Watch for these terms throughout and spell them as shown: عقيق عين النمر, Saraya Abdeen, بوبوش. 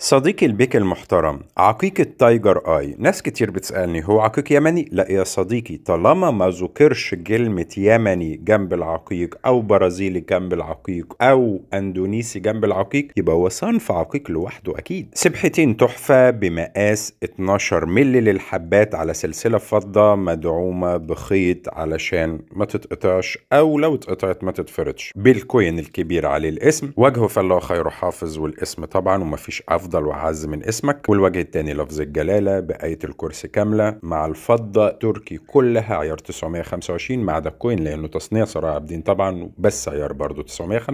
صديقي البيكي المحترم، عقيقة تايجر آي، ناس كتير بتسألني هو عقيق يمني؟ لا يا صديقي، طالما ما ذكرش كلمة يمني جنب العقيق أو برازيلي جنب العقيق أو أندونيسي جنب العقيق يبقى هو صنف عقيق لوحده أكيد. سبحتين تحفة بمقاس 12 مللي للحبات على سلسلة فضة مدعومة بخيط علشان ما تتقطعش أو لو اتقطعت ما تتفرطش، بالكوين الكبير عليه الاسم، وجهه فالله خير حافظ والاسم طبعا ومفيش أفضل وعز من اسمك، والوجه التاني لفظ الجلالة بآية الكرسي كاملة مع الفضة تركي كلها عيار 925 ما عدا الكوين لأنه تصنيع سرايا عابدين طبعا بس عيار برضه 925،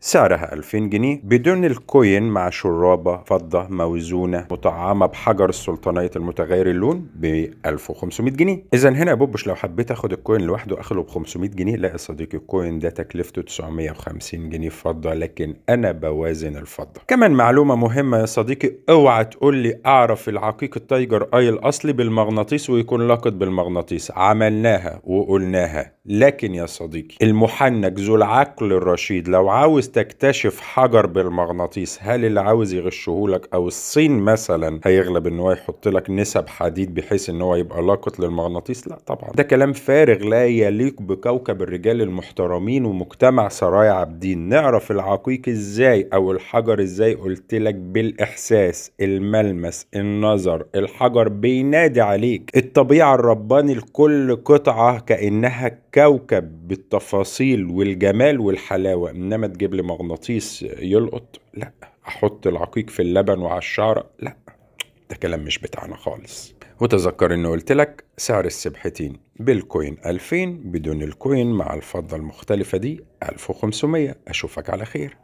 سعرها 2000 جنيه بدون الكوين مع شرابة فضة موزونة مطعمة بحجر السلطنية المتغير اللون ب 1500 جنيه. إذا هنا يا بوبوش لو حبيت آخد الكوين لوحده آخده ب 500 جنيه. لا يا صديقي، الكوين ده تكلفته 950 جنيه فضة، لكن أنا بوازن الفضة. كمان معلومة مهمة يا صديقي، اوعى تقول لي اعرف العقيق التايجر اي الاصلي بالمغناطيس ويكون لاقط بالمغناطيس، عملناها وقلناها. لكن يا صديقي المحنك ذو العقل الرشيد لو عاوز تكتشف حجر بالمغناطيس، هل اللي عاوز يغشهولك او الصين مثلا هيغلب ان هو يحط لك نسب حديد بحيث ان هو يبقى لاقط للمغناطيس؟ لا طبعا، ده كلام فارغ لا يليق بكوكب الرجال المحترمين ومجتمع سرايا عابدين. نعرف العقيق ازاي او الحجر ازاي؟ قلت لك بالإحساس، الملمس، النظر. الحجر بينادي عليك، الطبيعة الرباني لكل قطعة كأنها كوكب بالتفاصيل والجمال والحلاوة، إنما تجيب لي مغناطيس يلقط؟ لا. أحط العقيق في اللبن وعلى الشعرة؟ لا، ده كلام مش بتاعنا خالص. وتذكر إنه قلت لك سعر السبحتين بالكوين 2000 بدون الكوين مع الفضة المختلفة دي 1500. أشوفك على خير.